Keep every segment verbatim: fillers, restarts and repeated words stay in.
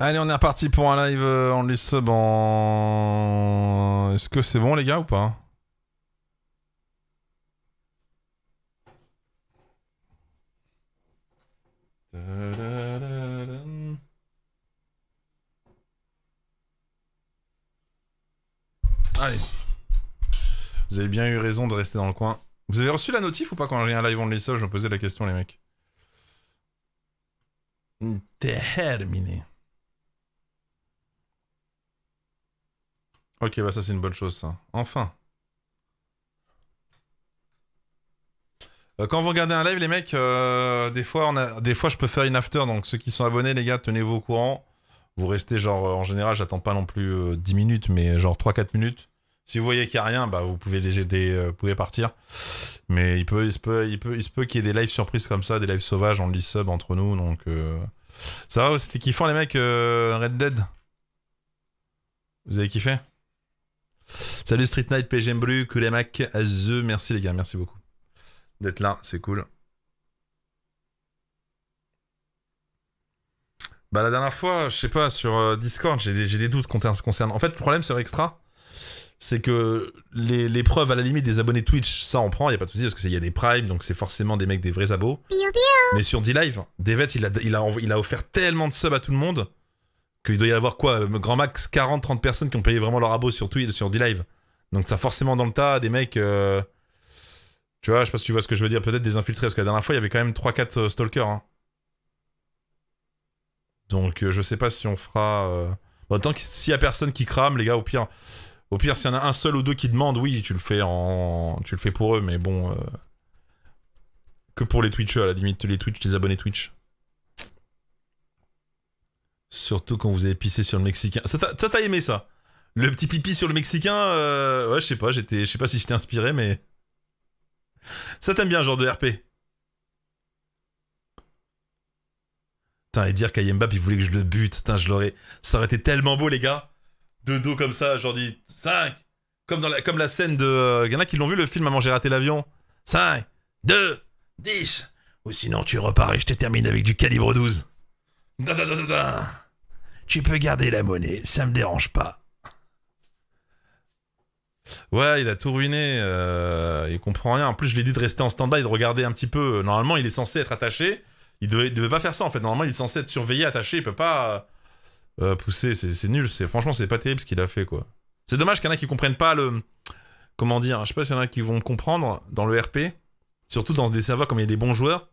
Allez, on est reparti pour un live en les sub en... Est-ce que c'est bon les gars ou pas? Allez. Vous avez bien eu raison de rester dans le coin. Vous avez reçu la notif ou pas quand j'ai un live on les sub? Je me posais la question les mecs. Terminé. Ok, bah ça c'est une bonne chose ça. Enfin. Euh, quand vous regardez un live les mecs, euh, des fois on a, des fois je peux faire une after. Donc ceux qui sont abonnés les gars, tenez-vous au courant. Vous restez genre, euh, en général j'attends pas non plus euh, dix minutes, mais genre trois quatre minutes. Si vous voyez qu'il n'y a rien, bah vous pouvez, les, des, euh, vous pouvez partir. Mais il, peut, il se peut qu'il peut, peut qu y ait des lives surprises comme ça, des lives sauvages en list sub entre nous. Donc euh... ça va, c'était kiffant les mecs, euh, Red Dead. Vous avez kiffé? Salut Street Night, P G M Bru, Kulemak, Azeu, merci les gars, merci beaucoup d'être là, c'est cool. Bah la dernière fois, je sais pas, sur Discord, j'ai des, des doutes concernant. En fait, le problème sur Extra, c'est que les, les preuves à la limite des abonnés Twitch, ça on prend, y a pas de souci parce qu'il y a des primes, donc c'est forcément des mecs des vrais abos. Mais sur D Live, Devet il a, il, a, il a offert tellement de subs à tout le monde qu'il doit y avoir quoi, grand max quarante trente personnes qui ont payé vraiment leur abo sur Twitch, sur D Live. Donc ça forcément dans le tas des mecs, euh, tu vois, je sais pas si tu vois ce que je veux dire, peut-être des infiltrés, parce que la dernière fois il y avait quand même trois quatre stalkers. Hein. Donc euh, je sais pas si on fera... Euh... Bon, tant que s'il y a personne qui crame, les gars, au pire, au pire s'il y en a un seul ou deux qui demandent, oui, tu le fais en, tu le fais pour eux, mais bon... Euh... Que pour les Twitchers, à la limite, les Twitch, les abonnés Twitch. Surtout quand vous avez pissé sur le Mexicain. Ça t'a aimé ça? Le petit pipi sur le Mexicain, euh, ouais je sais pas, je sais pas si j'étais inspiré mais... Ça t'aime bien genre de R P. Putain et dire qu'Ayemba il voulait que je le bute, putain je l'aurais... Ça aurait été tellement beau les gars. De dos comme ça, genre dit cinq. Comme dans la, comme la scène de... Il y en a qui l'ont vu le film Maman j'ai raté l'avion. cinq, deux, dix. Ou sinon tu repars et je te termine avec du calibre douze. Da da da da da. Tu peux garder la monnaie, ça me dérange pas. Ouais, il a tout ruiné, euh, il comprend rien. En plus, je l'ai dit de rester en stand-by, de regarder un petit peu. Normalement, il est censé être attaché. Il devait, il devait pas faire ça en fait. Normalement, il est censé être surveillé, attaché. Il peut pas euh, pousser. C'est nul. Franchement, c'est pas terrible ce qu'il a fait quoi. C'est dommage qu'il y en a qui comprennent pas le. Comment dire? Je sais pas s'il y en a qui vont comprendre dans le R P. Surtout dans des serveurs comme il y a des bons joueurs.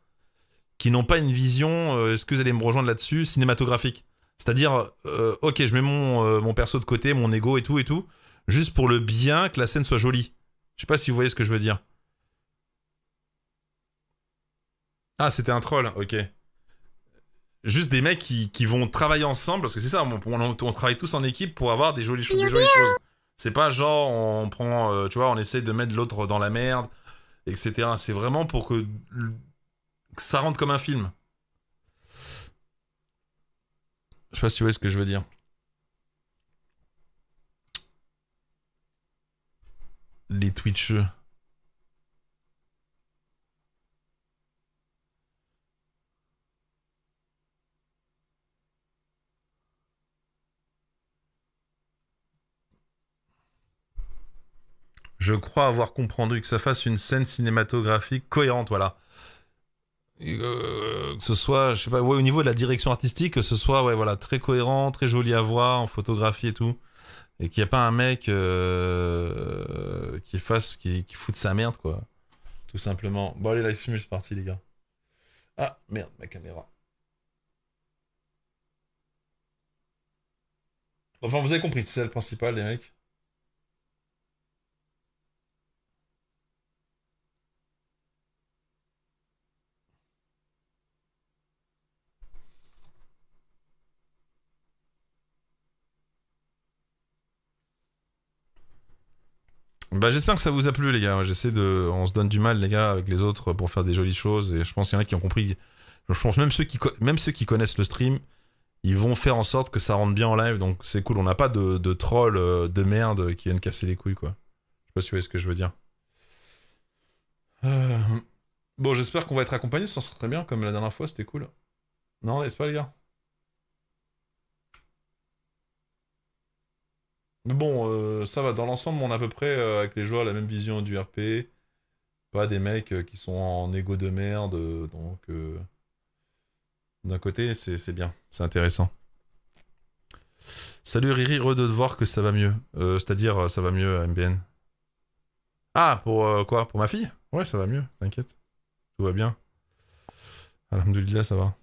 Qui n'ont pas une vision, euh, est-ce que vous allez me rejoindre là-dessus, cinématographique. C'est-à-dire, euh, ok, je mets mon, euh, mon perso de côté, mon ego et tout et tout, juste pour le bien que la scène soit jolie. Je sais pas si vous voyez ce que je veux dire. Ah, c'était un troll, ok. Juste des mecs qui, qui vont travailler ensemble, parce que c'est ça, on, on, on travaille tous en équipe pour avoir des jolies, cho des jolies choses. C'est pas genre, on prend, euh, tu vois, on essaye de mettre l'autre dans la merde, et cetera. C'est vraiment pour que... ça rentre comme un film. Je sais pas si tu vois ce que je veux dire. Les Twitcheux. Je crois avoir compris que ça fasse une scène cinématographique cohérente, voilà. Euh, que ce soit, je sais pas, ouais, au niveau de la direction artistique, que ce soit, ouais, voilà, très cohérent, très joli à voir, en photographie et tout, et qu'il n'y a pas un mec euh, qui fasse, qui, qui fout de sa merde, quoi, tout simplement. Bon, allez, la simu, c'est parti, les gars. Ah, merde, ma caméra. Enfin, vous avez compris, c'est ça le principal, les mecs. Bah j'espère que ça vous a plu les gars, j'essaie de... On se donne du mal les gars avec les autres pour faire des jolies choses et je pense qu'il y en a qui ont compris. Je pense même ceux qui, même ceux qui connaissent le stream, ils vont faire en sorte que ça rentre bien en live, donc c'est cool, on n'a pas de, de trolls de merde qui viennent casser les couilles quoi. Je sais pas si vous voyez ce que je veux dire. Euh... Bon j'espère qu'on va être accompagnés, ça serait très bien comme la dernière fois, c'était cool. Non n'est-ce pas les gars? Mais bon, euh, ça va. Dans l'ensemble, on a à peu près, euh, avec les joueurs, la même vision du R P. Pas des mecs euh, qui sont en égo de merde. Euh, donc, euh, d'un côté, c'est bien. C'est intéressant. Salut Riri, heureux de voir que ça va mieux. Euh, C'est-à-dire, ça va mieux, M B N. Ah, pour euh, quoi? Pour ma fille? Ouais, ça va mieux, t'inquiète. Tout va bien. Alhamdoulilah, ça va.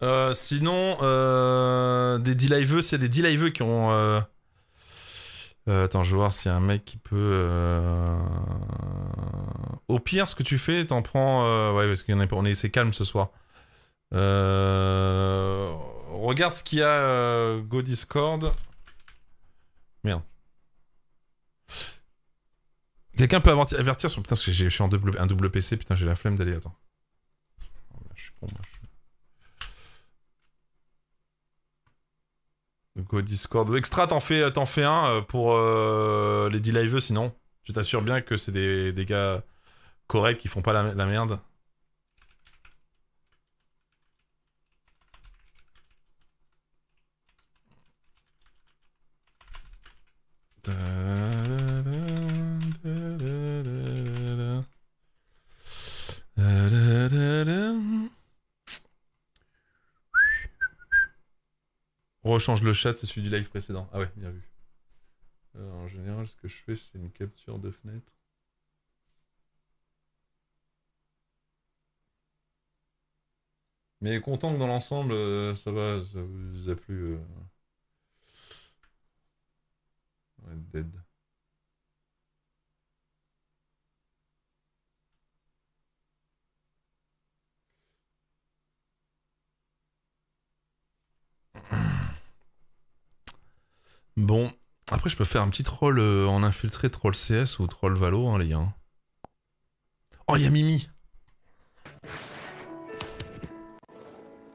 Euh, sinon, euh, des D-Liveux, c'est des D-Liveux qui ont... Euh... Euh, attends, je vais voir s'il y a un mec qui peut... Euh... Au pire, ce que tu fais, t'en prends... Euh... Ouais, parce qu'on est, on est, c'est calme ce soir. Euh... Regarde ce qu'il y a, euh... Go Discord. Merde. Quelqu'un peut avertir sur... Putain, je suis en double, un double P C, putain, j'ai la flemme d'aller... Attends. Oh, là, je suis con, moi, je... Go Discord. Extra, t'en fais, t'en fais un pour euh, les D-Liveux, sinon. Tu t'assures bien que c'est des, des gars corrects qui font pas la, la merde. Rechange le chat, c'est celui du live précédent. Ah ouais, bien vu. Alors, en général, ce que je fais, c'est une capture de fenêtre. Mais content que dans l'ensemble, ça va, ça vous a plu. Euh... Ouais, dead. Bon, après je peux faire un petit troll euh, en infiltré, troll C S ou troll Valo, hein, les gars. Oh, il y a Mimi.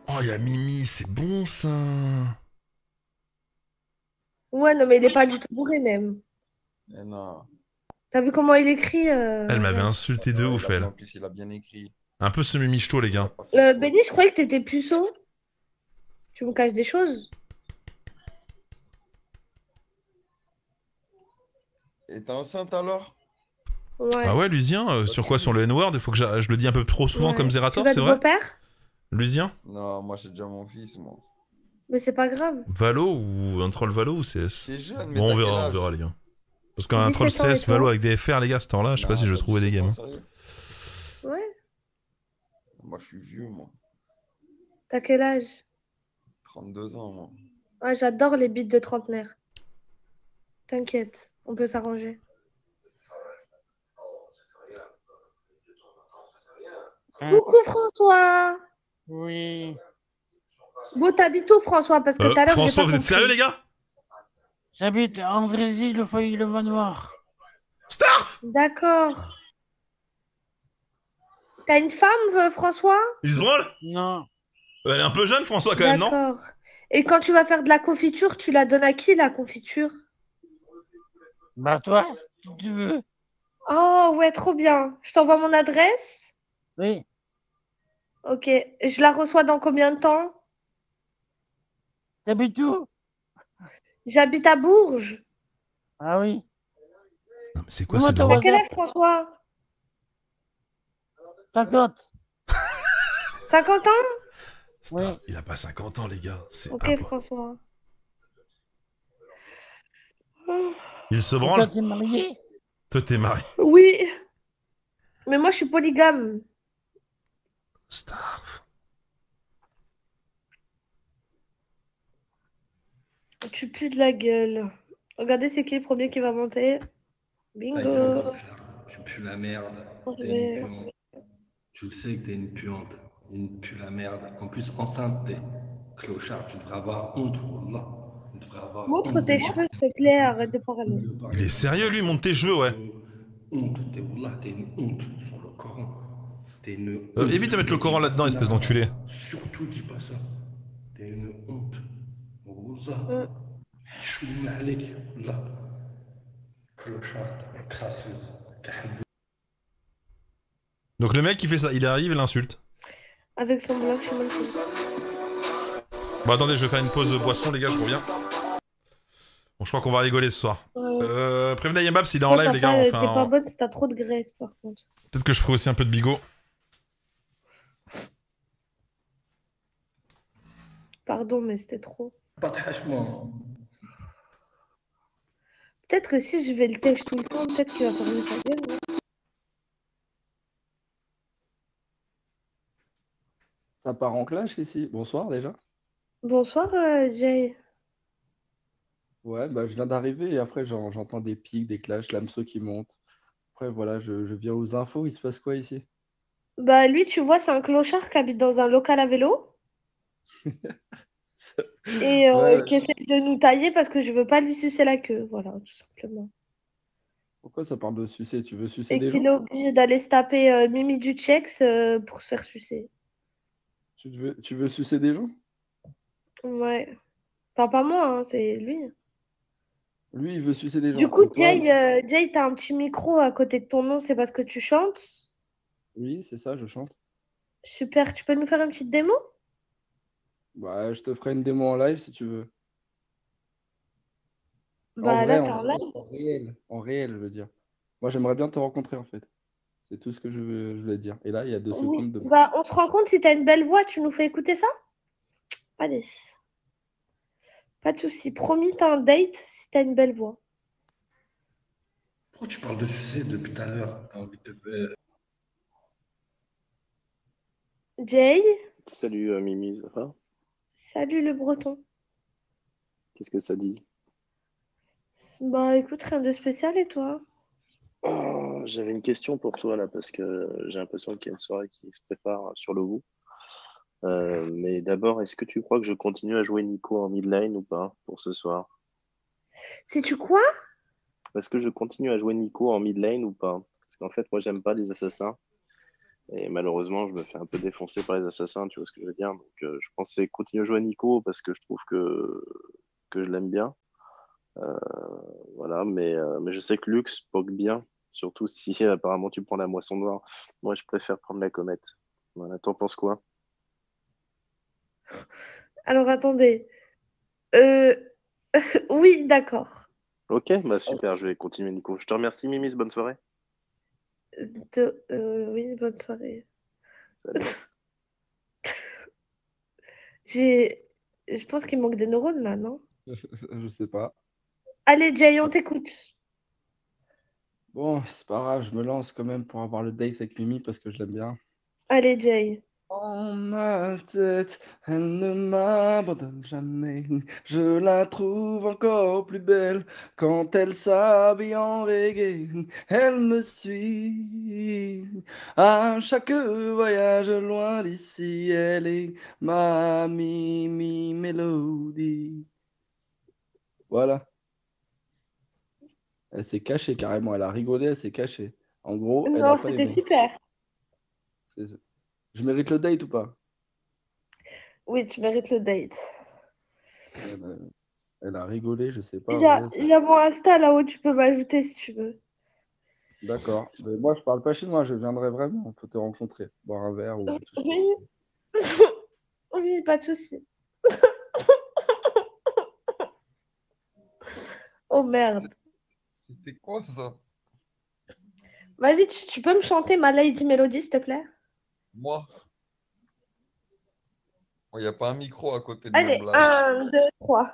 Oh, il y a Mimi, c'est bon ça. Ouais, non mais il est pas du tout bourré même. Mais non. T'as vu comment il écrit euh... Elle m'avait insulté de ouf, elle. En plus, il a bien écrit. Un peu ce Mimi Ch'to, les gars. Euh, Benny, je croyais que t'étais puceau. Tu me caches des choses. Et t'es enceinte alors? Ouais. Ah ouais, Lucien, euh, sur quoi? Sur le N-word? Il faut que je le dis un peu trop souvent, ouais. Comme Zerator, c'est vrai? Père Lucien? Non, moi j'ai déjà mon fils, moi. Mais c'est pas grave. Valo ou un troll Valo ou C S? C'est jeune, mais bon, on verra, on verra, les gars. Parce qu'un troll C S Valo avec des F R, les gars, ce temps-là, je sais pas si je trouvais des gamins. Ouais. Moi je suis vieux, moi. T'as quel âge? trente-deux ans, moi. Ouais, j'adore les beats de trentenaire. T'inquiète. On peut s'arranger. Coucou François. Oui. Bon, t'habites où, François? Parce que euh, tout à l'heure, François, vous compris. Êtes sérieux, les gars? J'habite en Brésil, le foyer, le vin noir. Starf. D'accord. T'as une femme, François? Il se branle? Non. Elle est un peu jeune, François, quand même, non? D'accord. Et quand tu vas faire de la confiture, tu la donnes à qui, la confiture? Bah toi, si tu veux. Oh ouais, trop bien. Je t'envoie mon adresse. Oui. Ok, je la reçois dans combien de temps? T'habites où? J'habite à Bourges. Ah oui. Non mais c'est quoi cette blague? T'as quel âge, François? cinquante. cinquante ans? Oui. Il a pas cinquante ans, les gars. Ok, impossible. François. Mmh. Il se branle. Toi, t'es marié? Toi, t'es marié? Oui. Mais moi, je suis polygame. Starf. Tu pues de la gueule. Regardez, c'est qui le premier qui va monter? Bingo. Ouais, tu pues la merde. T'es une puante. Tu le sais que t'es une puante. Une pue la merde. En plus, enceinte, t'es clochard. Tu devrais avoir honte, wallah. Montre tes cheveux, s'il te plaît, arrête de parler. Il est sérieux, lui, monte tes cheveux, ouais. Honte, t'es wallah, t'es une honte sur le Coran. T'es une honte. Évite de mettre le Coran là-dedans, espèce d'enculé. Surtout, dis pas ça. T'es une honte. Wallah. Choum alek, wallah. Clochard, crasseuse. Donc le mec il fait ça, il arrive et l'insulte. Avec son bloc, je suis mal fait. Bon attendez, je vais faire une pause de boisson les gars, je reviens. Bon je crois qu'on va rigoler ce soir. Ouais. Euh, prévenez Yemab s'il est en live les gars. T'es enfin, pas en... bonne si t'as trop de graisse par contre. Peut-être que je ferai aussi un peu de bigot. Pardon mais c'était trop. Peut-être que si je vais le têche tout le temps, peut-être qu'il va fermer sa gueule. Hein. Ça part en clash ici. Bonsoir déjà. Bonsoir euh, Jay. Ouais, bah je viens d'arriver et après j'entends des pics, des clashs, l'Amso qui monte. Après voilà, je, je viens aux infos, il se passe quoi ici? Bah lui tu vois, c'est un clochard qui habite dans un local à vélo. Et euh, ouais, ouais. Qui essaie de nous tailler parce que je veux pas lui sucer la queue, voilà, tout simplement. Pourquoi ça parle de sucer? Tu veux sucer et des gens? Et qu'il est obligé d'aller se taper euh, Mimi Ducex euh, pour se faire sucer. Tu veux, tu veux sucer des gens? Ouais. Enfin, pas moi, hein, c'est lui. Lui, il veut sucer des gens. Du coup, Jay, euh, Jay, t'as un petit micro à côté de ton nom, c'est parce que tu chantes? Oui, c'est ça, je chante. Super, tu peux nous faire une petite démo? Bah, je te ferai une démo en live si tu veux. Bah, en vrai, là, en, live. en réel, en réel, je veux dire. Moi, j'aimerais bien te rencontrer, en fait. C'est tout ce que je veux, je veux dire. Et là, il y a deux oui. secondes de... Bah, on se rend compte, si t'as une belle voix, tu nous fais écouter ça? Allez. Pas de soucis. Promis, t'as un date si t'as une belle voix. Pourquoi tu parles de suicide depuis tout à l'heure? T'as envie de... Jay? Salut, euh, Mimi, ça va? Salut le breton. Qu'est-ce que ça dit? Bah écoute, rien de spécial et toi? Oh, j'avais une question pour toi là parce que j'ai l'impression qu'il y a une soirée qui se prépare sur Lovoo. Euh, mais d'abord, est-ce que tu crois que je continue à jouer Nico en midline ou pas pour ce soir? Sais-tu quoi? Est-ce que je continue à jouer Nico en midline ou pas? Parce qu'en fait, moi j'aime pas les assassins. Et malheureusement, je me fais un peu défoncer par les assassins, tu vois ce que je veux dire. Donc, euh, je pensais continuer à jouer à Nico parce que je trouve que, que je l'aime bien. Euh, voilà, mais, euh, mais je sais que Lux poke bien, surtout si euh, apparemment tu prends la moisson noire. Moi, je préfère prendre la comète. Voilà, t'en penses quoi? Alors, attendez. Euh... oui, d'accord. Ok, bah super, je vais continuer Nico. Je te remercie, Mimis, bonne soirée. De... Euh, oui, bonne soirée. J'ai... Je pense qu'il manque des neurones là, non? Je sais pas. Allez, Jay, on t'écoute. Bon, c'est pas grave, je me lance quand même pour avoir le date avec Mimi parce que je l'aime bien. Allez, Jay. En ma tête, elle ne m'abandonne jamais. Je la trouve encore plus belle quand elle s'habille en reggae. Elle me suit à chaque voyage loin d'ici. Elle est ma Mimi Mélodie. Voilà. Elle s'est cachée carrément. Elle a rigolé, elle s'est cachée. En gros, elle a pas aimé. Non, c'était super. C'est ça. Je mérite le date ou pas? Oui, tu mérites le date. Elle a, elle a rigolé, je sais pas. Il y a, vrai, il y a mon Insta là-haut, tu peux m'ajouter si tu veux. D'accord. Mais moi, je parle pas chinois, je viendrai vraiment. On peut te rencontrer, boire un verre ou... Oui, oui pas de souci. Oh merde. C'était quoi ça? Vas-y, tu, tu peux me chanter ma Lady Melody, s'il te plaît? Moi, il n'y a pas un micro à côté de moi. Allez, un, deux, trois.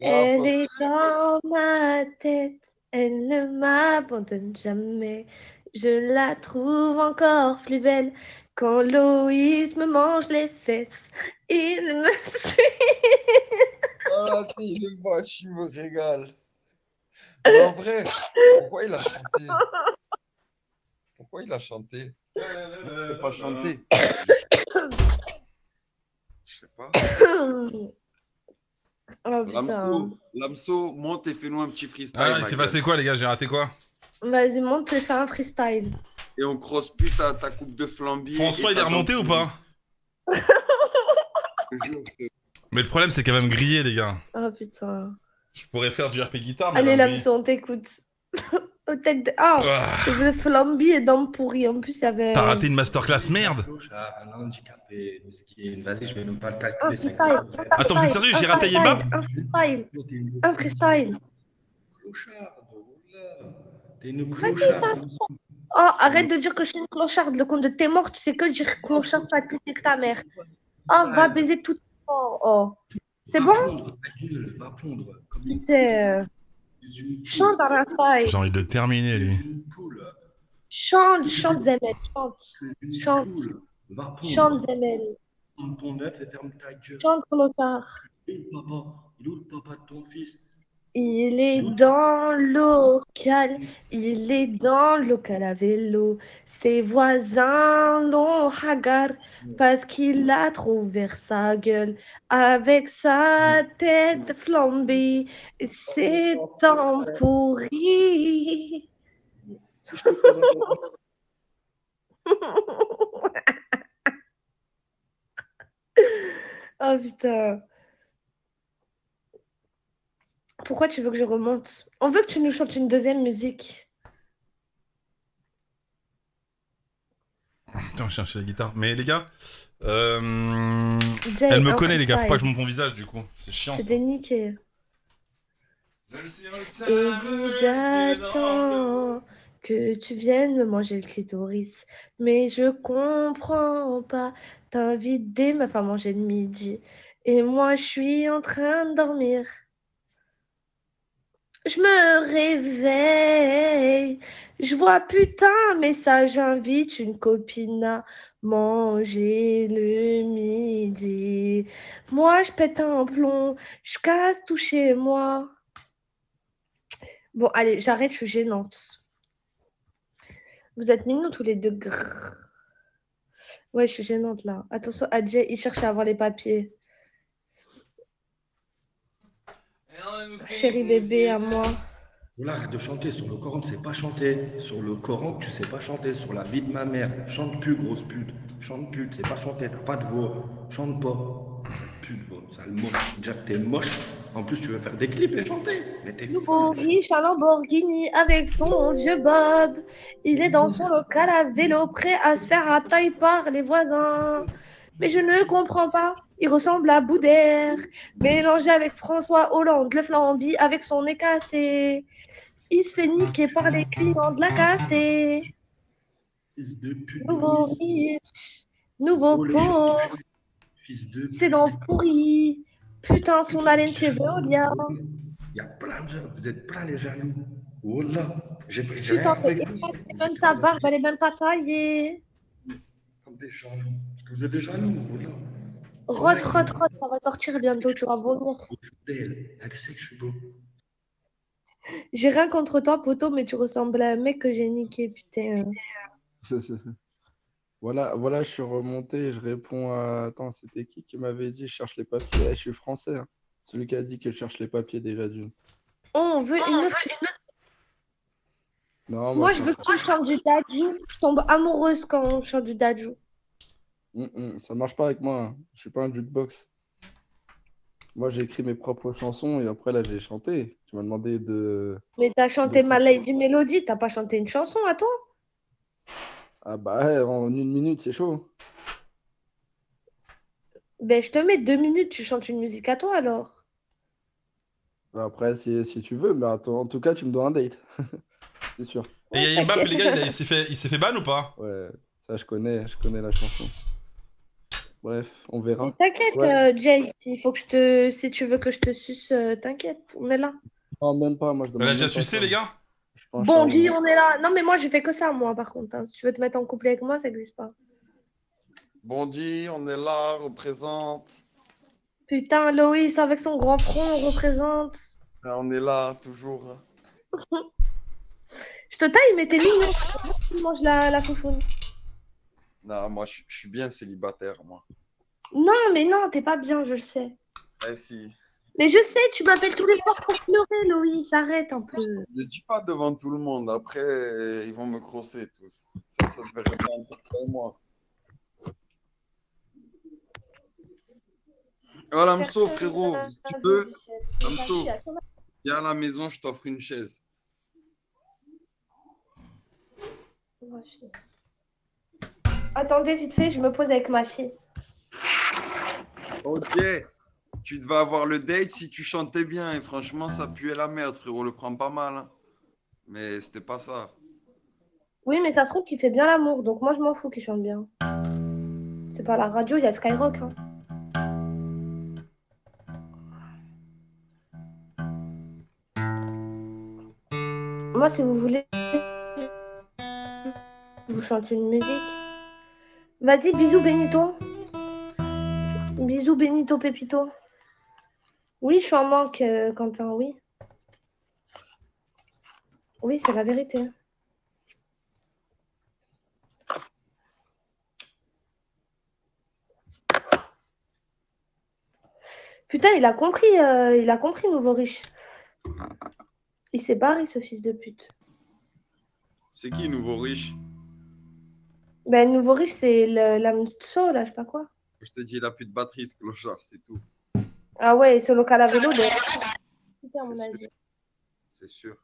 Elle est dans ma tête, elle ne m'abandonne jamais. Je la trouve encore plus belle quand Loïs me mange les fesses. Il me suit. Ah, t'es le match, il me régale. Mais en vrai, pourquoi il a chanté? Pourquoi il a chanté? C'est pas chanté. Je sais pas. Oh, Lamso, Lamso, monte et fais-nous un petit freestyle. Ah, il s'est passé quoi, les gars? J'ai raté quoi? Vas-y, monte et fais un freestyle. Et on crosse plus ta, ta coupe de flambier. François, il est remonté ou pas? Mais le problème, c'est qu'elle va me griller, les gars. Oh putain. Je pourrais faire du R P guitare. Allez, Lamso, on t'écoute. Tête de... Ah, je faisais flambi et dents pourries. En plus, il y avait... T'as raté une masterclass, merde. Vas-y, je vais même pas le calculer. Attends, vous êtes sérieux, j'ai raté Yebab. Un freestyle. Un freestyle. T'es une clocharde. Oh, arrête de dire que je suis une clocharde. Le compte de t'es mort, tu sais que dire clocharde, ça pue que ta mère. Oh, va baiser tout. Oh, oh. C'est bon? Putain... Chante à la faille. J'ai envie de terminer, lui. Chante, chante, Zemel, chante. Chante. Chante, Zemel. Chante, clotard. Il est où le papa de ton fils? Il est dans le local, il est dans le local à vélo. Ses voisins l'ont hagard parce qu'il a trop ouvert sa gueule. Avec sa tête flambée, ses dents pourries. Oh putain. Pourquoi tu veux que je remonte? On veut que tu nous chantes une deuxième musique. Putain, je cherche la guitare. Mais les gars, euh... elle me connaît, les gars. Faut pas que je monte mon visage, du coup. C'est chiant. C'est déniqué. J'attends que tu viennes me manger le clitoris. Mais je comprends pas. T'invites dès ma femme à manger le midi. Et moi, je suis en train de dormir. Je me réveille, je vois putain un message, j'invite une copine à manger le midi. Moi, je pète un plomb, je casse tout chez moi. Bon, allez, j'arrête, je suis gênante. Vous êtes mignons tous les deux. Grrr. Ouais, je suis gênante là. Attention, Adjay, il cherche à avoir les papiers. Chérie bébé à moi. Oula, arrête de chanter. Sur le Coran, tu sais pas chanter. Sur le Coran, tu sais pas chanter. Sur la vie de ma mère. Chante plus, grosse pute. Chante plus, tu sais pas chanter. T'as pas de voix. Chante pas. Pute, bon, sale moche. Déjà que t'es moche. En plus, tu veux faire des clips et chanter. Mais t'es nouveau riche à Lamborghini avec son vieux Bob. Il est dans son local à vélo, prêt à se faire à taille par les voisins. Mais je ne comprends pas, il ressemble à Boudère, mélangé avec François Hollande, le flambi avec son nez cassé. Il se fait niquer par les clients de la cassée. Nouveau riche, nouveau pauvre, ses dents pourries, putain son haleine c'est Veolia. Il y a plein de gens, vous êtes plein les jaloux. Oh là, j'ai pris des gens. Putain, même ta barbe, elle est même pas taillée. Des jaloux. Parce que vous êtes des jaloux. Rot, rot, rot, ça va sortir bientôt, tu vas vomir. Elle sait que je suis beau. J'ai rien contre toi, poteau, mais tu ressembles à un mec que j'ai niqué, putain. C'est, c'est, c'est. Voilà, voilà, je suis remonté, je réponds à... Attends, c'était qui qui m'avait dit je cherche les papiers? Eh, je suis français, hein. Celui qui a dit que je cherche les papiers déjà d'une. Oh, on veut une autre... Non, moi, moi, je veux que tu chantes du dadjou. Je tombe amoureuse quand on chante du dadjou. Mm -mm, ça marche pas avec moi. Hein. Je suis pas un jukebox. Moi, j'ai écrit mes propres chansons et après, là, j'ai chanté. Tu m'as demandé de... Mais t'as chanté de... ma Lady Melody. T'as pas chanté une chanson, à toi? Ah bah, en une minute, c'est chaud. Ben, je te mets deux minutes. Tu chantes une musique à toi, alors. Après, si, si tu veux. Mais attends, en tout cas, tu me dois un date. C'est sûr. Et ouais, Yebab, les gars, il, il s'est fait, fait ban ou pas? Ouais, ça je connais, je connais la chanson. Bref, on verra. T'inquiète, ouais. euh, Jay, il faut que je te... Si tu veux que je te suce, euh, t'inquiète, on est là. Non, même pas, moi je demande... Elle a déjà sucé, ça. Les gars. Bon, Guy, on est là. Non, mais moi, je fais que ça, moi, par contre. Hein. Si tu veux te mettre en couple avec moi, ça n'existe pas. Bondi, on est là, représente. Putain, Loïs, avec son grand front, on représente. Ah, on est là, toujours. Je te taille, mais t'es mignon. Tu manges la, la foufoune. Non, moi, je, je suis bien célibataire, moi. Non, mais non, t'es pas bien, je le sais. Eh si. Mais je sais, tu m'appelles tous les soirs pour pleurer, Loïs. Arrête un peu. Ne dis pas devant tout le monde. Après, ils vont me crosser tous. Ça, ça devait rester entre toi et moi. Voilà, Amso, frérot. Si tu peux, Amso, viens à la maison, je t'offre une chaise. Machine. Attendez, vite fait, je me pose avec ma fille. Ok. Tu devais avoir le date si tu chantais bien. Et franchement, ça puait la merde, frérot. On le prend pas mal. Hein. Mais c'était pas ça. Oui, mais ça se trouve qu'il fait bien l'amour. Donc moi, je m'en fous qu'il chante bien. C'est pas la radio, il y a Skyrock. Hein. Moi, si vous voulez... vous chante une musique. Vas-y, bisous Benito. Bisous Benito Pépito. Oui, je suis en manque, euh, Quentin, oui. Oui, c'est la vérité. Putain, il a compris, euh, il a compris, nouveau riche. Il s'est barré, ce fils de pute. C'est qui, nouveau riche? Ben, nouveau riche, c'est l'Amso, là, je sais pas quoi. Je te dis, il a plus de batterie, ce clochard, c'est tout. Ah ouais, ce local à vélo, de... c'est sûr. sûr.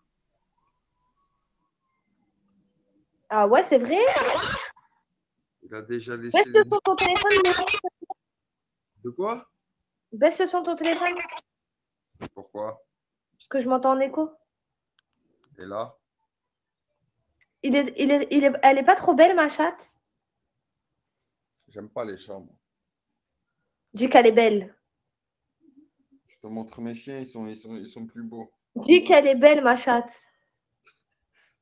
Ah ouais, c'est vrai. Il a déjà laissé... Baisse le son de ton téléphone. De quoi? Baisse le son de ton téléphone. Pourquoi? Parce que je m'entends en écho. Et là? Il est, il est, il est, elle est pas trop belle, ma chatte? J'aime pas les chats, moi. Dis qu'elle est belle. Je te montre mes chiens, ils sont, ils sont, ils sont plus beaux. Dis qu'elle est belle, ma chatte.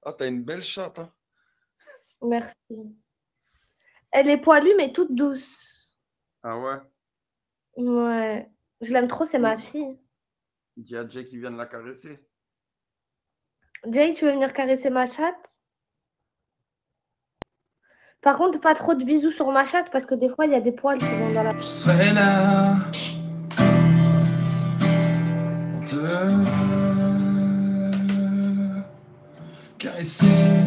Ah, t'as une belle chatte, hein. Merci. Elle est poilue, mais toute douce. Ah ouais? Ouais. Je l'aime trop, c'est ma fille. Dis à Jay qui vient de la caresser. Jay, tu veux venir caresser ma chatte? Par contre, pas trop de bisous sur ma chatte parce que des fois, il y a des poils qui vont dans la... Je serai là. De... caresser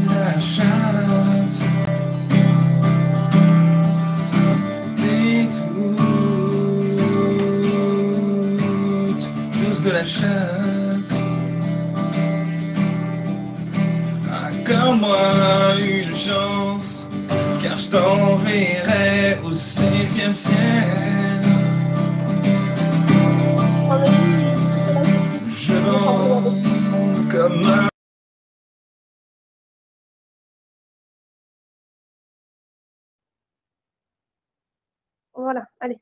la chatte. T'écoutes. Douce de la chatte. Accorde-moi une chance. Car je t'enverrai au septième ciel. Je vends comme un... Voilà, allez.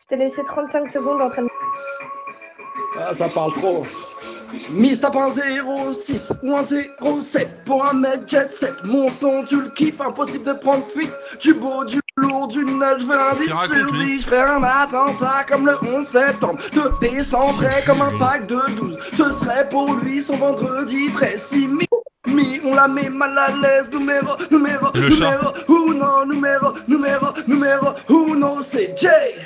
Je t'ai laissé trente-cinq secondes en train de... Ah, ça parle trop. Mista.zéro six point zéro sept point net jet sept. Mon son, tu le kiffes, impossible de prendre fuite. Du beau, du lourd, du neuf, je vais un dix sur dix. Je fais un attentat comme le onze septembre. Te descendrai comme un pack de douze. Je serai pour lui son vendredi treize. Mi, on la met mal à l'aise. Numéro, numéro, le numéro. Ou non, numéro, numéro, numéro. Ou non, c'est Jay.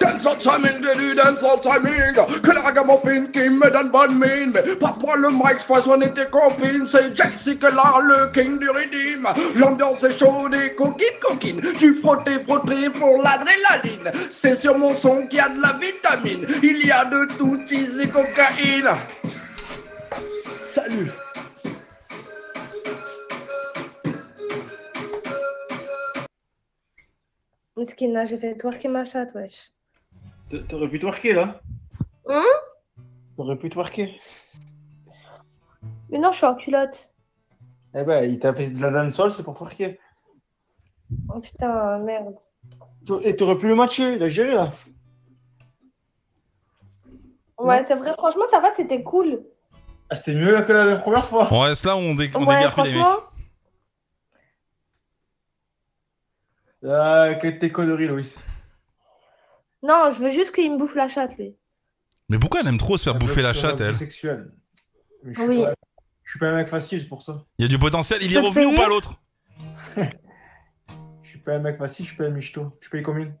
Donne son timing, Lily, donne son timing. Que la ragamuffin qui me donne bonne mine. Mais passe-moi le mic, je fais sonner tes copines. C'est Jessica, le king du rythme. L'ambiance est chaude et coquine, coquine. Tu frottes et frottes pour l'adrénaline. C'est sur mon son qu'il y a de la vitamine. Il y a de tout, tease et cocaïne. Salut. Miskina, j'ai fait twerker ma chatte, wesh. T'aurais pu twerker là? Hein? T'aurais pu twerker? Mais non, je suis en culotte. Eh ben, il t'a appelé de la dancehall, c'est pour twerker. Oh putain, merde. Et t'aurais pu le matcher, il a géré là. Ouais, c'est vrai, franchement, ça va, c'était cool. Ah, c'était mieux là que la première fois. Ouais, c'est là où on, dé on ouais, dégage franchement... les mecs. Ah, que tes conneries, Louis. Non, je veux juste qu'il me bouffe la chatte, lui. Mais pourquoi elle aime trop se faire bouffer la chatte, elle? Sexuelle. Mais je, suis oui. pas... je suis pas un mec facile, c'est pour ça. Il y a du potentiel, il est revenu ou pas, l'autre? Je suis pas un mec facile, je suis pas un michto. Tu payes combien?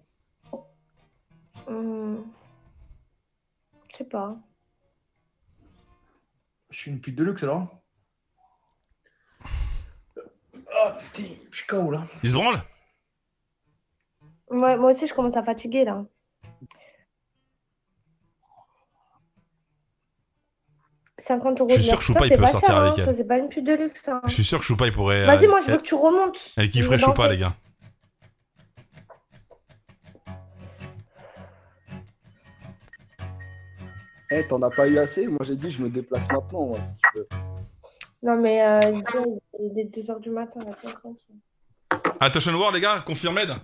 hum... Je sais pas. Je suis une pute de luxe, alors. Oh putain, je suis K O là. Il se branle? Moi, moi aussi, je commence à fatiguer, là. cinquante euros. Je suis sûr que Choupa, il peut sortir avec elle. C'est pas une pute de luxe. Je suis sûr que Choupa, il pourrait... Vas-y, moi, je veux que tu remontes. Elle kifferait Choupa, les gars. Eh, t'en as pas eu assez? Moi, j'ai dit, je me déplace maintenant, si tu veux. Non, mais il est deux heures du matin, là, tranquille. Attention War, les gars, confirmed.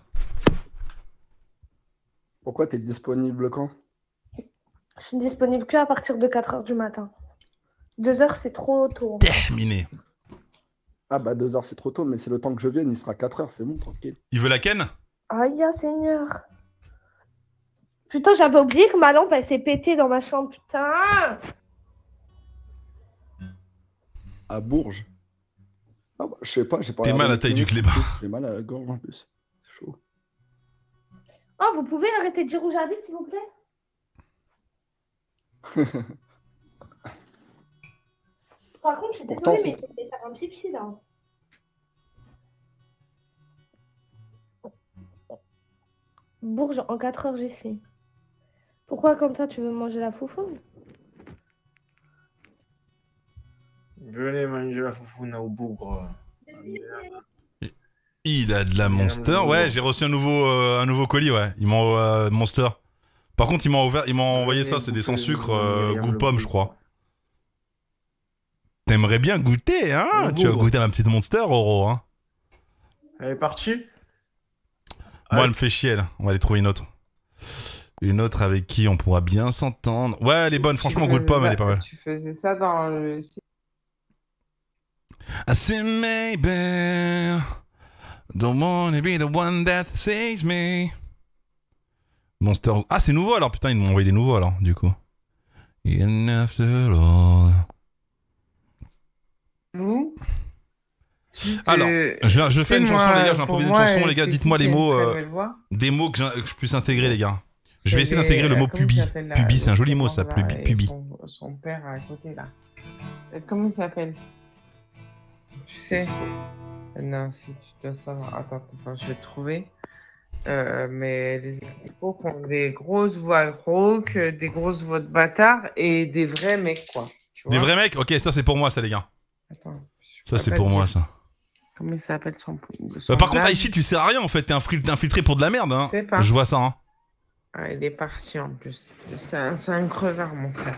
Pourquoi t'es disponible quand? Je suis disponible que à partir de quatre heures du matin. deux heures, c'est trop tôt. Terminé. Ah bah deux heures, c'est trop tôt, mais c'est le temps que je vienne, il sera quatre heures, c'est bon, tranquille. Il veut la ken? Aïe, Seigneur. Putain, j'avais oublié que ma lampe, elle s'est pétée dans ma chambre, putain. À Bourges. Ah bah, je sais pas, j'ai pas... T'es mal à la taille du clébard. J'ai mal à la gorge, en plus. C'est chaud. Oh, vous pouvez arrêter de dire où j'habite, s'il vous plaît? Par contre, je suis désolée, mais je vais faire un petit psy là. Bourges, en quatre heures, j'y suis. Pourquoi, comme ça, tu veux manger la foufoune? Venez manger la foufoune au bougre. Il a de la Monster. Ouais, j'ai reçu un nouveau, euh, un nouveau colis, ouais. Ils m'ont euh, Monster. Par contre, ils m'ont envoyé ça, c'est des sans sucre, euh, goût pomme, je crois. T'aimerais bien goûter, hein? Tu as goûté à ma petite Monster, Oro, hein? Elle est partie? Moi, elle me fait chier, là. On va aller trouver une autre. Une autre avec qui on pourra bien s'entendre. Ouais, elle est bonne, franchement, goût de pomme, elle est pas mal. Tu faisais ça dans le... I see maybe, don't wanna be the one that saves me. Monster... Ah, c'est nouveau alors, putain, ils m'ont envoyé des nouveaux alors, du coup. Vous alors, je, je fais une chanson, les gars, j'improvise une chanson, les gars, dites-moi les mots, euh, des mots que, que je puisse intégrer, les gars. Je vais essayer d'intégrer le mot pubi. Pubi, c'est un joli mot, ça, pubi. Son, son père à côté, là. Comment il s'appelle? Tu sais? Non, si tu dois savoir. Attends, attends, je vais te trouver. Euh, mais les typos ont des grosses voix rauques, des grosses voix de bâtards et des vrais mecs, quoi. Tu vois des vrais mecs? Ok, ça c'est pour moi, ça, les gars. Attends, ça c'est pour moi, ça. Comment il s'appelle son... son bah, par contre, Aichi, tu sers à rien en fait, t'es infiltré pour de la merde, hein. Je, Je vois ça, hein. Ah, il est parti en plus. C'est un, un crevard, mon frère.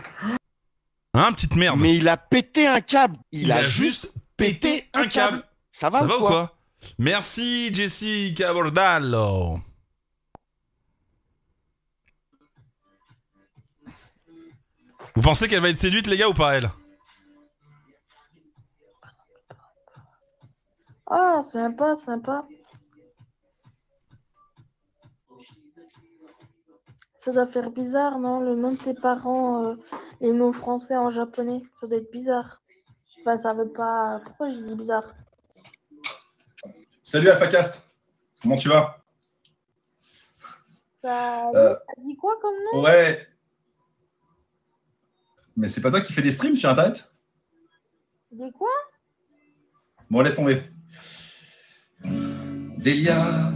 Hein, petite merde. Mais il a pété un câble. Il, il a, a juste pété un câble. câble. Ça va, ça ou, va quoi ou quoi Merci Jessica Bordallo. Vous pensez qu'elle va être séduite, les gars, ou pas, elle? Ah, oh, sympa, sympa. Ça doit faire bizarre, non? Le nom de tes parents euh, et nos français en japonais, ça doit être bizarre. Enfin, ça veut pas... Pourquoi je dis bizarre? Salut Alphacast, comment tu vas? Ça euh... dit quoi comme nom? Ouais. Mais c'est pas toi qui fais des streams sur internet? Des quoi? Bon, laisse tomber. Delia.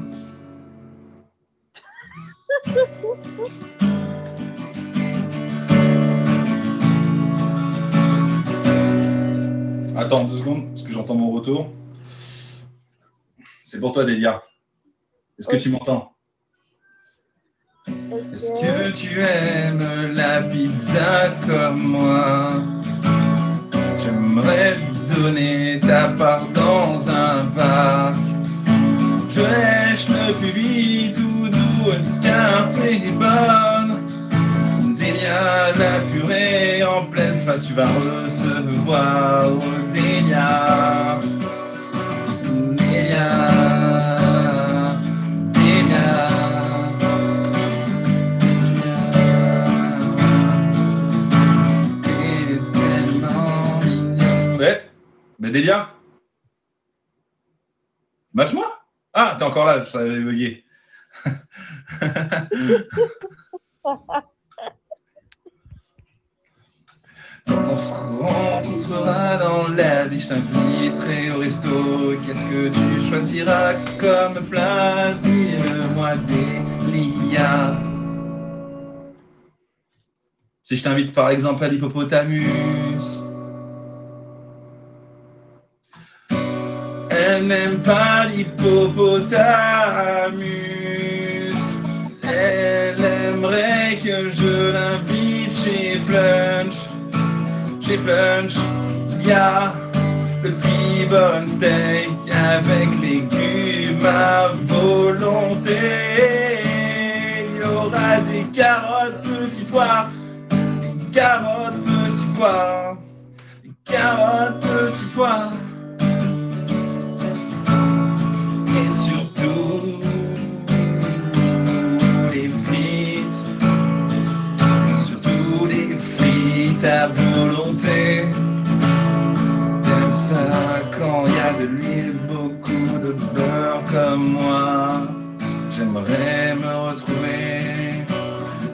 Attends deux secondes, parce que j'entends mon retour. C'est pour toi, Delia. Est-ce que tu m'entends? Est-ce que tu aimes la pizza comme moi? J'aimerais donner ta part dans un parc. Je lèche le public tout doux car t'es bonne. Dénia, la purée en pleine face, tu vas recevoir. Dénia. Mais Delia, match-moi. Ah, t'es encore là, ça avait bugué. Quand on se rencontrera dans la vie, je t'inviterai au resto. Qu'est-ce que tu choisiras comme plat? Dis-le-moi, Delia. Si je t'invite par exemple à l'hippopotamus. Elle n'aime pas l'hippopotamus. Elle aimerait que je l'invite chez Flunch. Chez Flunch, il y a le T-bone steak avec légumes à volonté. Il y aura des carottes, petits pois. Des carottes, petits pois. Des carottes, petits pois. Et surtout, des frites, surtout des frites à volonté. T'aimes ça quand il y a de l'huile, beaucoup de beurre comme moi. J'aimerais me retrouver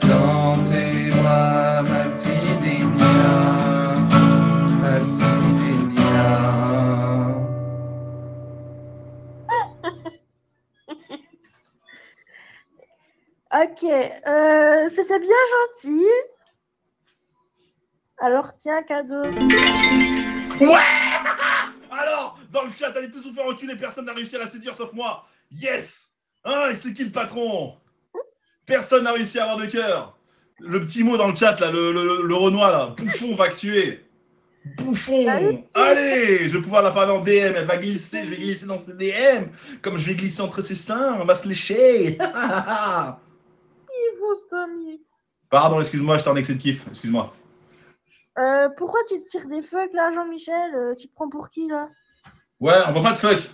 dans tes bras, ma petite Enya, ma petite Enya. Ok, euh, c'était bien gentil. Alors, tiens, cadeau. Ouais! Alors, dans le chat, allez tous vous faire reculer, personne n'a réussi à la séduire sauf moi. Yes! Hein, c'est qui le patron? Personne n'a réussi à avoir de cœur. Le petit mot dans le chat, là, le, le, le Renoir, là. Bouffon va que tu es. Bouffon, salut, allez, je vais pouvoir la parler en D M, elle va glisser, je vais glisser dans ses D M, comme je vais glisser entre ses seins, on va se lécher. Pardon, excuse-moi, j'étais en excès de kiff, excuse-moi. Euh, pourquoi tu te tires des fucks là, Jean-Michel? Tu te prends pour qui là? Ouais, on voit pas de fuck.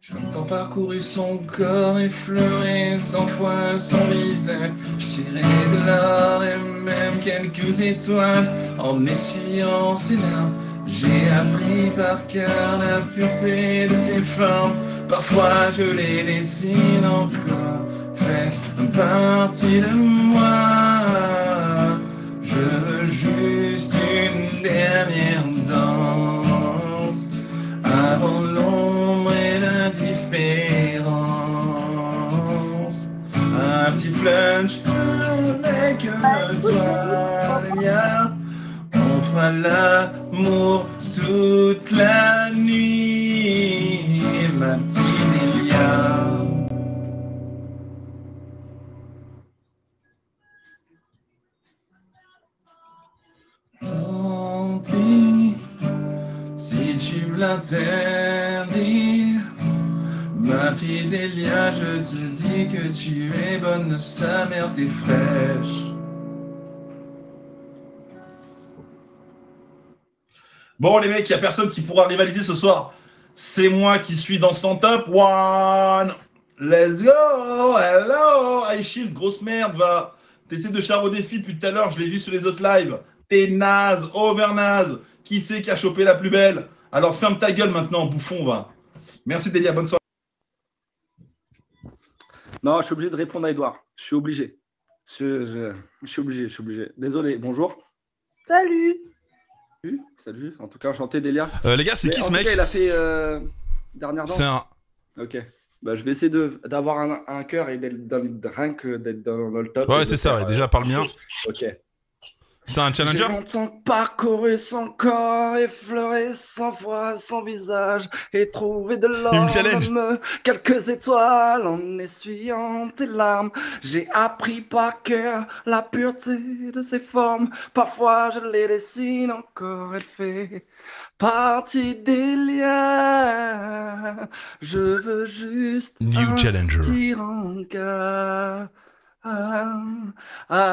J'ai longtemps parcouru son corps, effleuré cent fois son visage. Je tirais de l'or et même quelques étoiles en essuyant ses larmes. J'ai appris par cœur la pureté de ses formes. Parfois je les dessine encore, fait partie de moi. Je veux juste une dernière danse avant l'ombre et l'indifférence. Un petit flunch avec toi, Léa. On fera l'amour toute la nuit, ma petite Léa. Tant pis si tu me l'interdis, ma petite Elia, je te dis que tu es bonne, sa mère, t'es fraîche. Bon les mecs, il n'y a personne qui pourra rivaliser ce soir. C'est moi qui suis dans son top one. Let's go, hello, iShield, grosse merde, va. T'essaies de charrer des filles depuis tout à l'heure, je l'ai vu sur les autres lives. T'es naze, over naze. Qui c'est qui a chopé la plus belle? Alors ferme ta gueule maintenant, bouffon, va. Merci Delia, bonne soirée. Non, je suis obligé de répondre à Edouard. Je suis obligé. Je, je, je suis obligé, je suis obligé. Désolé, bonjour. Salut. Salut, salut. En tout cas, enchanté Delia. Euh, les gars, c'est qui ce mec? Il a fait euh, dernière danse. C'est un... Ok. Bah, je vais essayer d'avoir un, un cœur et d'être dans le top. Ouais, c'est ça. Faire, ouais. Déjà, parle bien. Ok. C'est un challenger. J'ai longtemps parcouru son corps, effleuré cent fois son visage et trouvé de l'or, quelques étoiles en essuyant tes larmes. J'ai appris par cœur la pureté de ses formes. Parfois je les dessine encore, elle fait partie des liens. Je veux juste New un challenger. Petit rencard. Ah,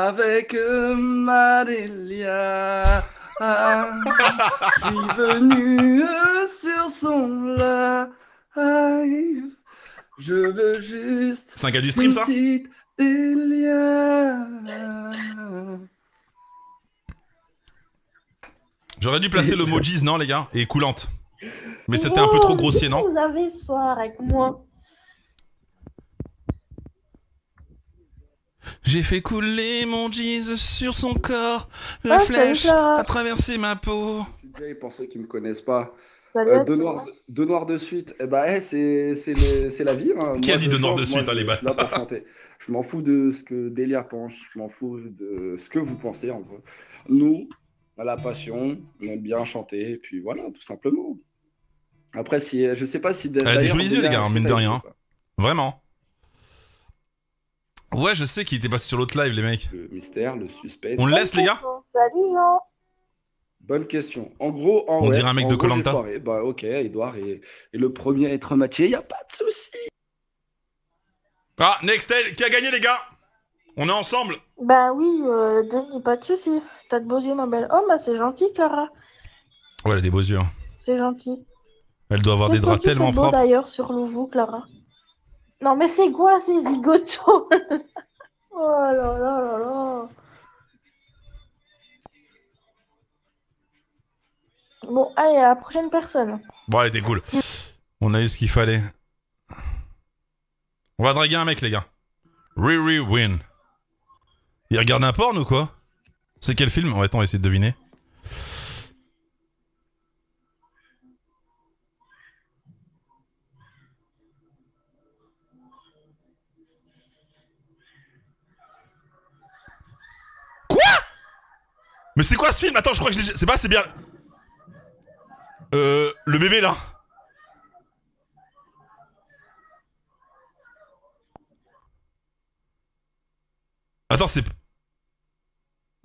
avec ma Delia, ah, je suis venu sur son live. Je veux juste. C'est un gars du stream, ça? Delia. J'aurais dû placer le mojis, non, les gars? Et coulante. Mais c'était wow, un peu trop grossier, non? Vous avez soir avec moi. J'ai fait couler mon jeans sur son corps, la ah, flèche a traversé ma peau. Pour ceux qui ne me connaissent pas, Euh, deux noirs de, noir de suite, eh ben, eh, c'est c'est le- c'est la vie. Hein. Qui a Moi, dit je deux noirs chante, de moi, suite, hein, je les suis là bâtards? pour chanter. Je m'en fous de ce que Delia pense, je m'en fous de ce que vous pensez en vrai. Nous, on a la passion, on aime bien chanter, et puis voilà, tout simplement. Après, si, je sais pas si Elle a des d'ailleurs, jolis yeux, les Delia, gars, hein, est-ce que mine t'as de aimé ou rien. pas Vraiment. Ouais, je sais qu'il était passé sur l'autre live, les mecs. le mystère, le suspense? On le Bonne laisse, les gars? question. Salut, Jean. Bonne question. En gros, en On ouais, dirait un mec en de gros, j'ai Colanta. foiré. Bah, ok, Edouard est, est le premier à être matché, il a pas de souci. Ah, Nextel, qui a gagné, les gars? On est ensemble. Bah oui, euh, Denis, pas de soucis. T'as de beaux yeux, ma belle. Oh, bah c'est gentil, Cara. Ouais, elle a des beaux yeux, hein. C'est gentil. Elle doit avoir des Qu'est-ce que draps tu fais tellement de beau propres. d'ailleurs sur Lovoo, Clara? Non, mais c'est quoi ces zigotos? Oh là là là là. Bon, allez, à la prochaine personne. Bon, elle était cool. On a eu ce qu'il fallait. On va draguer un mec, les gars. Riri Win. Il regarde un porno ou quoi? C'est quel film? Ouais, attends, on va essayer de deviner. Quoi? Mais c'est quoi ce film? Attends, je crois que je l'ai... C'est pas, c'est bien... Euh... Le bébé, là. Attends, c'est...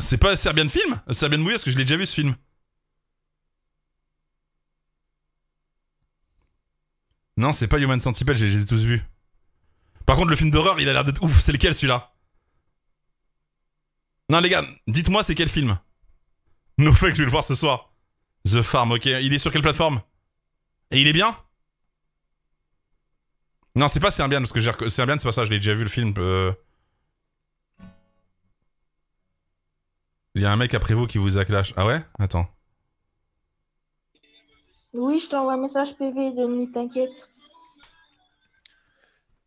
C'est pas Serbian Film? Serbian Movie, parce que je l'ai déjà vu, ce film. Non, c'est pas Human Centipede, je les ai tous vus. Par contre, le film d'horreur, il a l'air d'être ouf. C'est lequel, celui-là? Non, les gars, dites-moi, c'est quel film? No fake, je vais le voir ce soir. The Farm, ok. Il est sur quelle plateforme? Et il est bien? Non, c'est pas Serbian, parce que j'ai reco- Serbian, c'est pas ça, je l'ai déjà vu, le film. euh. Il y a un mec après vous qui vous a clash. Ah ouais? Attends. Oui, je t'envoie un message P V, Denis, t'inquiète.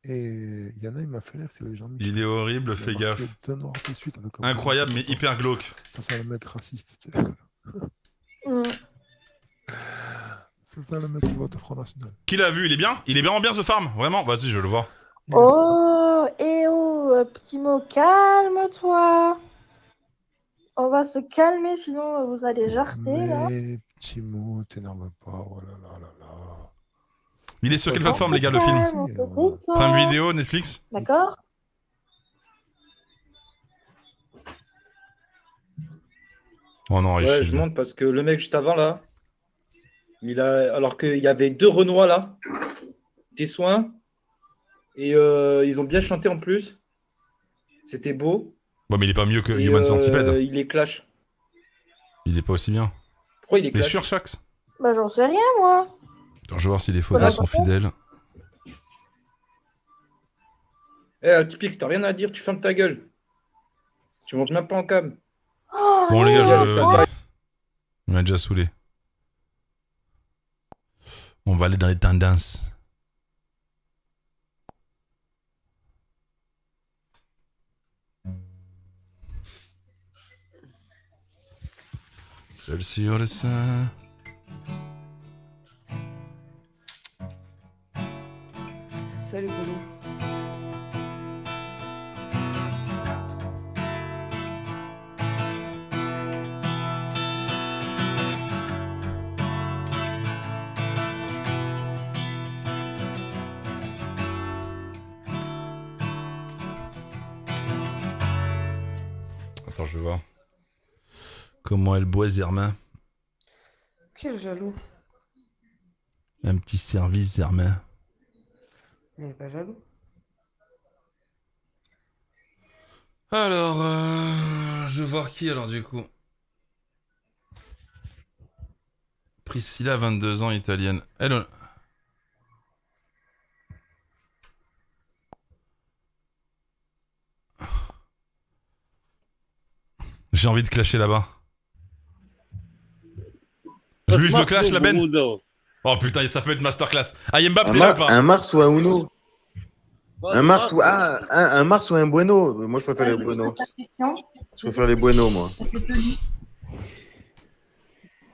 Et il y en a, il m'a fait rire, c'est les gens de Il est Michel. horrible, Il a fais marqué gaffe. deux noirs de suite avec un point Incroyable, mais hyper d'interrogation. glauque. Ça, ça va le mettre raciste. tu sais. Mm. C'est ça le mec qui vote au Front National. Qui l'a vu? Il est bien? Il est bien en bien, The Farm? Vraiment? Vas-y, je vais le voir. Il est ça. Oh, eh oh, euh, petit mot, calme-toi. On va se calmer, sinon euh, vous allez jarter, là. Mais petit mot, t'énerve pas. Oh là là là là. Il est sur quelle On plateforme, se les gars, le film? calme, on se Prime détend. Video, Netflix? D'accord? Oh non, Ouais, je Richie. demande parce que le mec juste avant là, il a... alors qu'il y avait deux Renois là, des soins, et euh, ils ont bien chanté en plus. C'était beau. Bon, mais il est pas mieux que Et Human Centipede. euh, il est clash. Il est pas aussi bien. Pourquoi il est T'es sûr, clash? Shax? Bah j'en sais rien, moi. Attends, je vais voir si les photos Voilà, sont par contre. fidèles. Eh, euh, Typix, t'as rien à dire, tu fermes ta gueule. Tu montes même pas en cam. Oh Bon, les gars, non, je... ça vas-y. Il m'a déjà saoulé. On va aller dans les tendances. Celle-ci, on le sait. Salut, Polo. Attends, je vais voir. Comment elle boit, Zermain? Quel jaloux. Un petit service, Zermain. Il n'est pas jaloux. Alors, euh, je vais voir qui, alors, du coup. Priscilla, vingt-deux ans, italienne. Elle... on- J'ai envie de clasher là-bas. Je lui, je le clash, la benne. Oh putain, ça peut être masterclass. Ah, Mbappé, Un, t'es là ou Mar- pas? un Mars ou un Uno? Un Mars ou, ah, un, un Mars ou un Bueno? Moi, je préfère les Bueno. La question. Je préfère les Bueno, moi.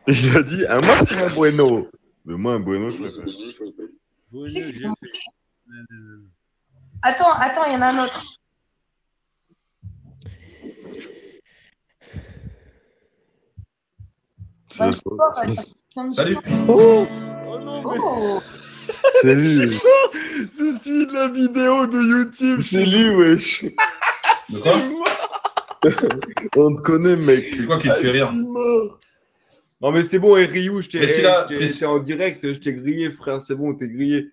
Je dis un Mars ou un Bueno? Mais moi, un bueno, je préfère. Attends, attends, il y en a un autre. Bon sport, ça, salut. Oh, oh non, mais... oh. C'est lui. C'est celui de la vidéo de YouTube. C'est lui, wesh. De quoi? On te connaît, mec. C'est quoi qui te fait rire? Non, mais c'est bon, et Ryu, je t'ai grillé. C'est en direct, je t'ai grillé, frère. C'est bon, t'es grillé.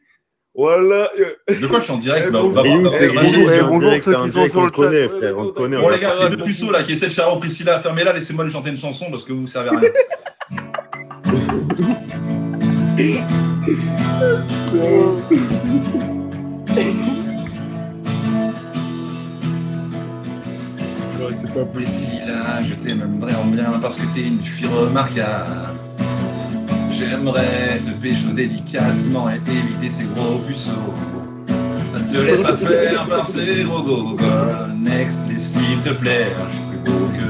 Voilà. De quoi je suis en direct? Bah, bah, Ryu, t'es grillé. Bonjour, ceux qui sont sur le connaît, frère. On te connaît. Bon, les gars, les deux puceaux là qui essaient de charrer au Priscilla, fermez-la, laissez-moi lui chanter une chanson parce que vous ne servez à rien. Mais si là, je t'aimerais en bien parce que t'es une fille remarquable. J'aimerais te pécho délicatement et éviter ces gros puceaux. Ne te laisse pas faire par ces gros gogogones. Explique s'il te plaît, je suis plus beau que.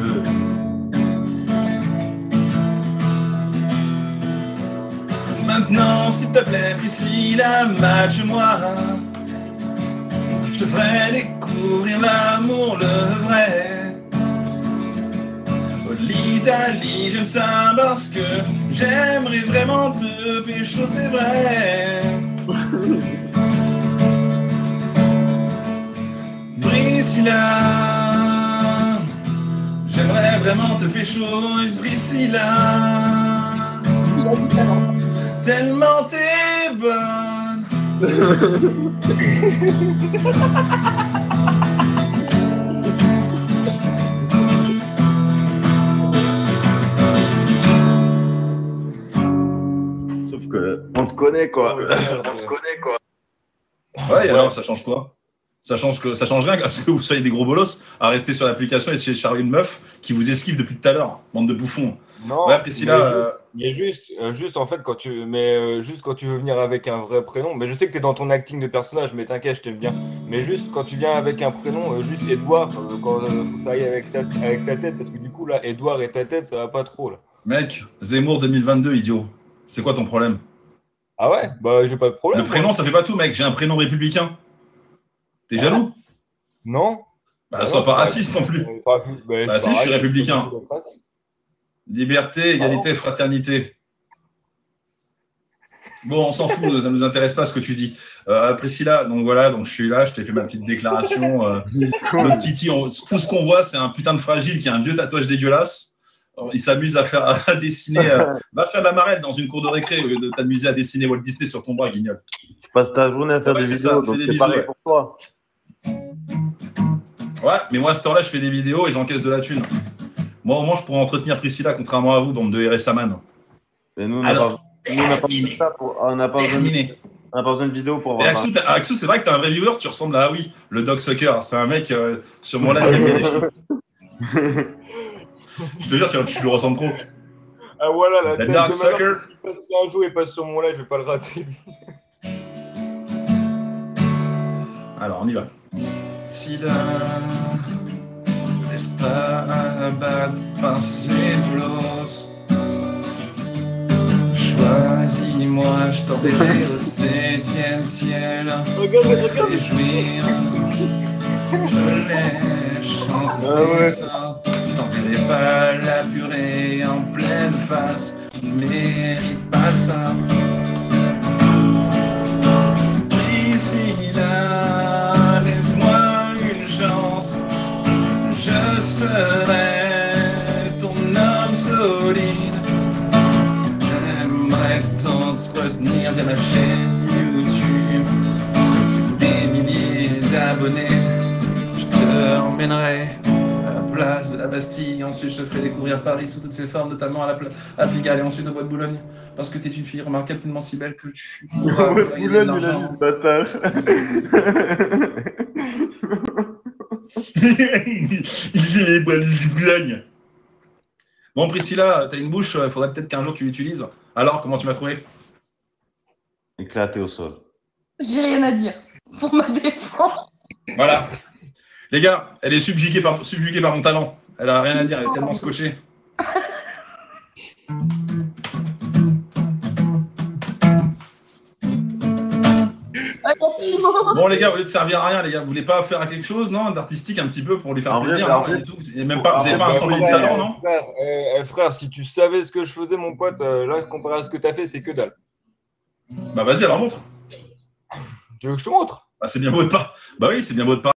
Maintenant, s'il te plaît, Priscilla, match-moi. Je ferai découvrir l'amour, le vrai. Oh, l'Italie, j'aime ça parce que j'aimerais vraiment te pécho, c'est vrai. Priscilla, j'aimerais vraiment te pécho, Priscilla. Tellement t'es bonne. Sauf que on te connaît quoi. On te connaît quoi. Ouais, et alors ça change quoi? Ça change que ça change rien à ce que vous soyez des gros bolos à rester sur l'application et essayer de charler une meuf qui vous esquive depuis tout à l'heure, bande de bouffons. Non, ouais, Priscilla, mais, euh... juste, mais juste, euh, juste en fait, quand tu, mais euh, juste quand tu veux venir avec un vrai prénom, mais je sais que t'es dans ton acting de personnage, mais t'inquiète, je t'aime bien. Mais juste quand tu viens avec un prénom, euh, juste Edouard, euh, quand euh, faut que ça aille avec, sa, avec ta tête, parce que du coup là, Edouard et ta tête, ça va pas trop là. Mec, Zemmour deux mille vingt-deux, idiot. C'est quoi ton problème? Ah ouais, bah j'ai pas de problème. Le prénom, moi. Ça fait pas tout, mec. J'ai un prénom républicain. T'es ah, jaloux? Non. Bah, bah sois pas raciste non plus. Pas, bah, bah si, je suis républicain. Liberté, égalité, fraternité. Bon, on s'en fout, ça ne nous intéresse pas ce que tu dis. Euh, Priscilla, donc voilà, donc je suis là, je t'ai fait ma petite déclaration. Euh, le Titi, on, tout ce qu'on voit, c'est un putain de fragile qui a un vieux tatouage dégueulasse. Alors, il s'amuse à faire à dessiner. Euh, va faire de la marelle dans une cour de récré, de t'amuser à dessiner Walt Disney sur ton bras, guignol. Tu passes ta journée à faire ah bah, des vidéos, ça, donc c'est pareil ouais. Pour toi. Ouais, mais moi à cette heure-là, je fais des vidéos et j'encaisse de la thune. Moi, au moins, je pourrais entretenir Priscilla, contrairement à vous, bande de R S A man. Mais nous, on n'a pas, pas besoin de ça. Pour, on n'a pas, pas besoin de vidéo pour voir. Axou, c'est vrai que tu as un vrai viewer, tu ressembles à, ah oui, le dog sucker. C'est un mec, euh, sur mon live, qui fait des choses. Je te jure, tu, tu le ressembles trop. Ah voilà, la, la tête dog de sucker. Malheur, si un jour il passe sur mon live, je vais pas le rater. Alors, on y va. Si là... Laisse pas abattre par ces blouses. Choisis-moi, je t'emmènerai au septième ciel. Regarde, regarde. Et jouir, je lèche entre tes seins. Je t'emmènerai pas la purée en pleine face. Mérite pas ça. Priscilla, laisse-moi. Je serai ton homme solide. J'aimerais t'entretenir de ma chaîne YouTube. Des milliers d'abonnés. Je te emmènerai à la place de la Bastille. Ensuite, je te ferai découvrir Paris sous toutes ses formes, notamment à la place à Pigalle et ensuite au Bois de Boulogne. Parce que t'es une fille remarquable, tellement si belle que tu. Au Bois de Boulogne, il a mis ce bâtard. Il est du blagne. Bon, Priscilla, t'as une bouche, il faudrait peut-être qu'un jour tu l'utilises. Alors, comment tu m'as trouvé? Éclaté au sol. J'ai rien à dire pour ma défense. Voilà. Les gars, elle est subjuguée par, subjuguée par mon talent. Elle a rien à dire, elle est tellement scotchée. Bon, les gars, vous ne servir à rien, les gars. Vous voulez pas faire quelque chose, non, d'artistique un petit peu pour les faire en plaisir, non, et tout. Et même pas, vous n'avez pas un semblant de talent, non frère, eh, frère, si tu savais ce que je faisais, mon pote, euh, là, comparé à ce que tu as fait, c'est que dalle. Bah, vas-y, alors montre. Tu veux que je te montre? Bah, c'est bien beau de pas. Bah oui, c'est bien beau de pas.